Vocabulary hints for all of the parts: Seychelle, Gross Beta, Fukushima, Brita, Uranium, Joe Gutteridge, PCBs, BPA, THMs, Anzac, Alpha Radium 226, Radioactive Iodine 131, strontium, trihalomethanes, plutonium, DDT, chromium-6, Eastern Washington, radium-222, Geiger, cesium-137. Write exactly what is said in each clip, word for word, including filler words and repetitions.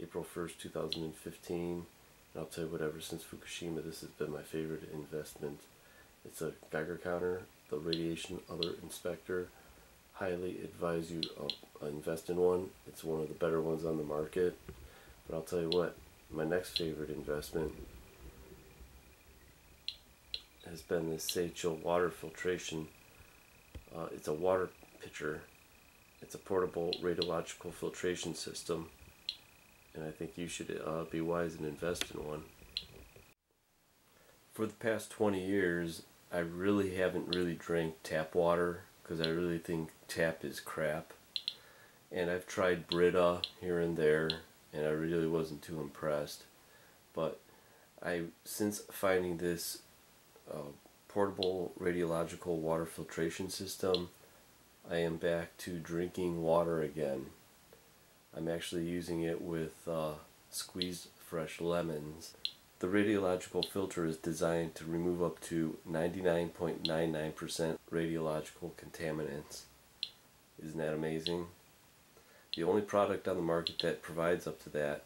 April first, two thousand fifteen. And I'll tell you whatever, since Fukushima, this has been my favorite investment. It's a Geiger counter, the radiation alert inspector. Highly advise you to invest in one. It's one of the better ones on the market. But I'll tell you what, my next favorite investment has been this Seychelle water filtration. Uh, it's a water pitcher. It's a portable radiological filtration system. And I think you should uh, be wise and invest in one. For the past twenty years, I really haven't really drank tap water because I really think tap is crap. And I've tried Brita here and there, and I really wasn't too impressed. But I, since finding this uh, portable radiological water filtration system, I am back to drinking water again. I'm actually using it with uh, squeezed fresh lemons. The radiological filter is designed to remove up to ninety-nine point nine nine percent radiological contaminants. Isn't that amazing? The only product on the market that provides up to that,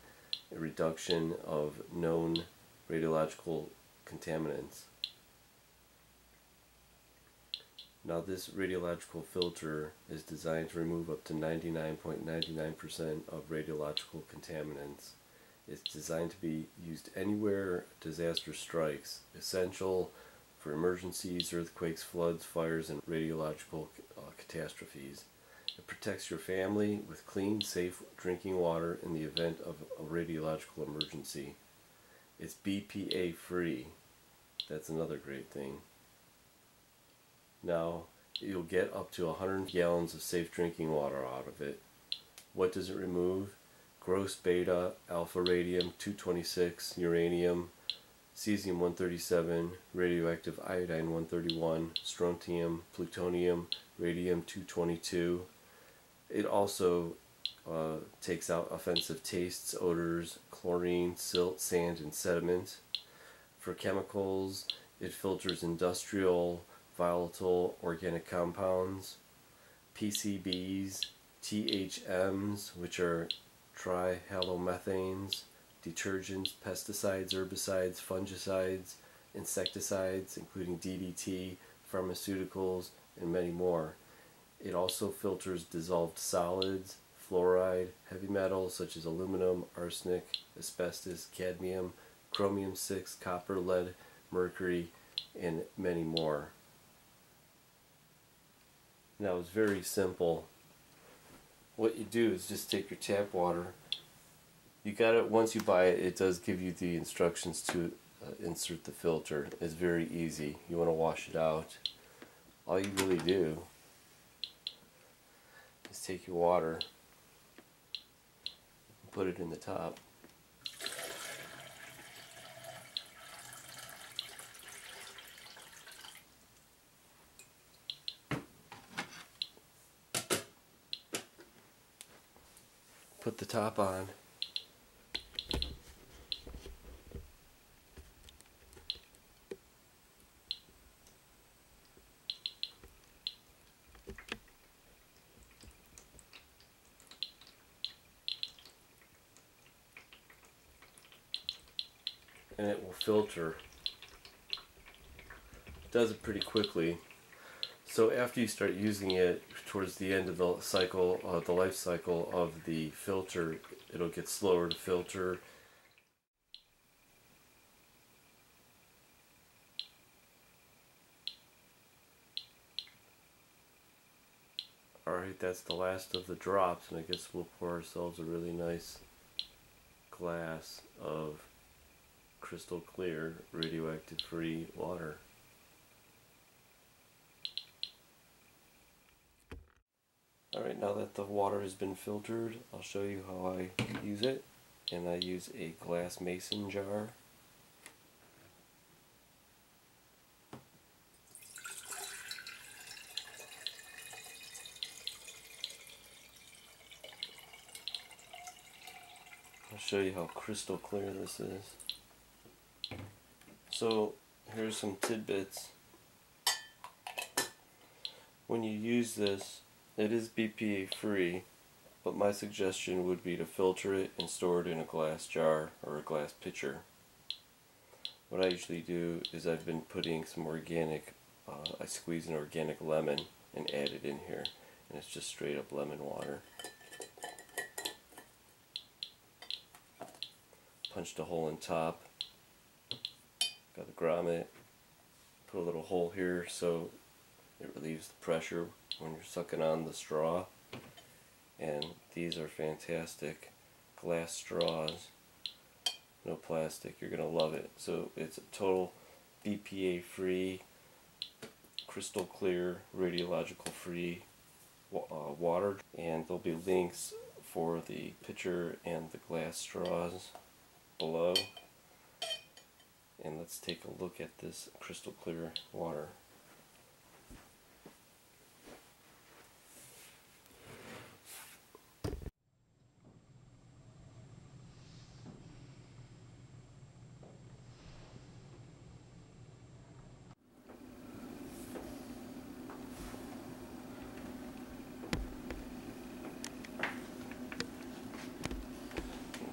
a reduction of known radiological contaminants. Now this radiological filter is designed to remove up to ninety-nine point nine nine percent of radiological contaminants. It's designed to be used anywhere disaster strikes, essential for emergencies, earthquakes, floods, fires, and radiological uh, catastrophes. It protects your family with clean, safe drinking water in the event of a radiological emergency. It's B P A free. That's another great thing. Now, you'll get up to one hundred gallons of safe drinking water out of it. What does it remove? Gross Beta, Alpha Radium two twenty-six, Uranium, cesium one thirty-seven, Radioactive Iodine one thirty-one, Strontium, Plutonium, radium two twenty-two. It also uh, takes out offensive tastes, odors, chlorine, silt, sand, and sediment. For chemicals, it filters industrial, volatile organic compounds, P C Bs, T H Ms, which are trihalomethanes, detergents, pesticides, herbicides, fungicides, insecticides, including D D T, pharmaceuticals, and many more. It also filters dissolved solids, fluoride, heavy metals such as aluminum, arsenic, asbestos, cadmium, chromium six, copper, lead, mercury, and many more. Now it's very simple. What you do is just take your tap water. You got it. Once you buy it, it does give you the instructions to uh, insert the filter. It's very easy. You want to wash it out. All you really do is take your water and put it in the top. Put the top on. And it will filter. It does it pretty quickly. So after you start using it, towards the end of the cycle, uh, the life cycle of the filter, it'll get slower to filter. Alright, that's the last of the drops, and I guess we'll pour ourselves a really nice glass of crystal clear, radioactive-free water. Alright, now that the water has been filtered, I'll show you how I use it. And I use a glass mason jar. I'll show you how crystal clear this is. So, here's some tidbits. When you use this, it is B P A free, but my suggestion would be to filter it and store it in a glass jar or a glass pitcher. What I usually do is I've been putting some organic, uh, I squeeze an organic lemon and add it in here, and it's just straight up lemon water. Punched a hole in top, got a grommet, put a little hole here so it relieves the pressure when you're sucking on the straw. And these are fantastic glass straws, no plastic. You're going to love it. So it's a total B P A free, crystal clear, radiological free uh, water. And there'll be links for the pitcher and the glass straws below. And let's take a look at this crystal clear water.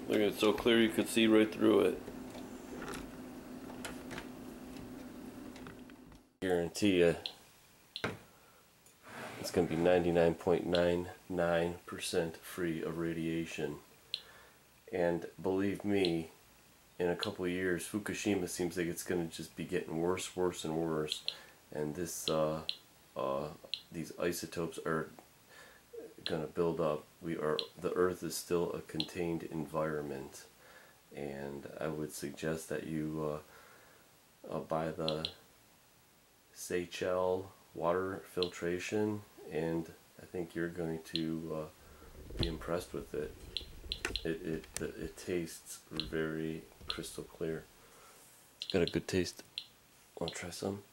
Look at it, so clear you could see right through it. Guarantee you, it's going to be ninety-nine point nine nine percent free of radiation. And believe me, in a couple of years, Fukushima seems like it's going to just be getting worse, worse, and worse. And this, uh, uh, these isotopes are going to build up. We are the Earth is still a contained environment, and I would suggest that you uh, uh, buy the Seychelle water filtration, and I think you're going to uh, be impressed with it. It it it tastes very crystal clear. It's got a good taste. Want to try some?